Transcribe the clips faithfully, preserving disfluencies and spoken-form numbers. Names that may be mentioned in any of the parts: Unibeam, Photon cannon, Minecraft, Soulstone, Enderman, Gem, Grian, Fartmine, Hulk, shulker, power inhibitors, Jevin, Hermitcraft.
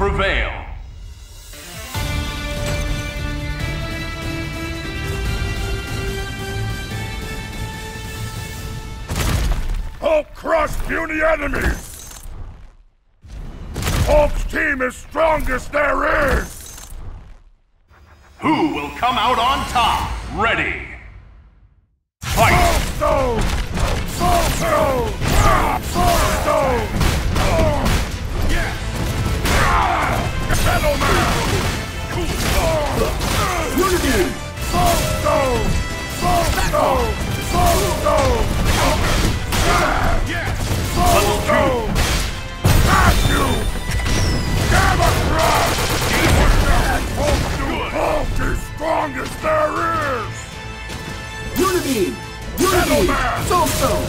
prevail. Hulk crushed puny enemies! Hulk's team is strongest there is! Who will come out on top? Ready! Fight! Soulstone! Soulstone! Soulstone! Yes! Unibeam! Soulstone! Soulstone! Soulstone! Yes! Soulstone! Got you! Gamma Crush! Hulk is strongest there is! Unibeam! Unibeam! Soulstone!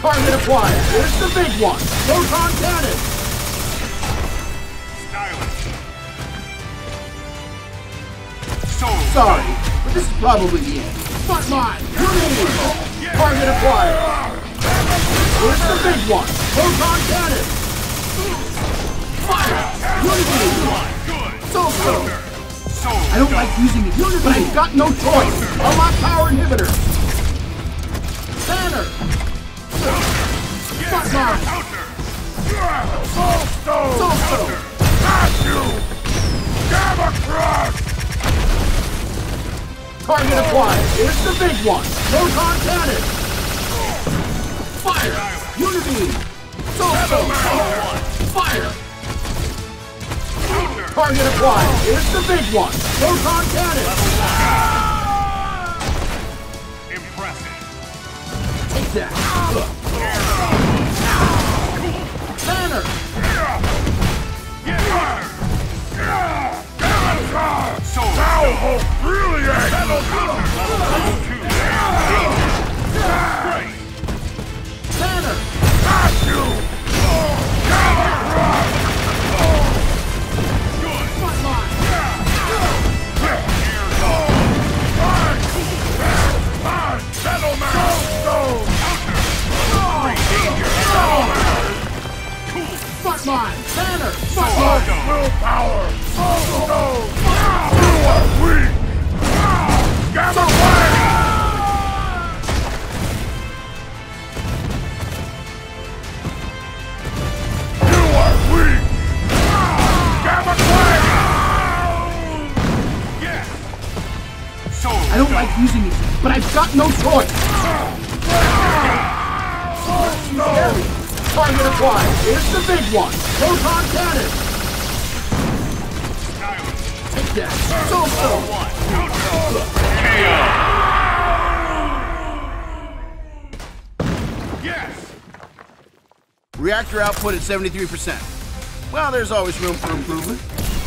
Target acquired! Here's the big one! Photon cannon! Stylish! Soul. Sorry, but this is probably the end. Fartmine! Unibeam! Target acquired! Here's the big one! Photon cannon! Fire! Unibeam! Soulstone! I don't like using the unit, but I've got no choice! Unlock power inhibitors! Banner! Fartmine! Soulstone! Soulstone! Got you! Gamma Crush! Target acquired! Here's the big one! Photon cannon! Fire! Unibeam! Soulstone! Fire! Target acquired! Here's the big one! Photon cannon! Impressive! Take that! Banner! Now Hulk really acts! Banner! Got you! Gamma Crush! Fartmine! Banner! Fartmine! Willpower! Soulstone! You are weak! Gamma Crush! You are weak! Gamma Crush! Yes! Soulstone! I don't like using it, but I've got no choice! Soulstone! Target acquired! Here's the big one! Photon cannon! Take that! Soulstone! K O! Yes! Reactor output at seventy-three percent. Well, there's always room for improvement.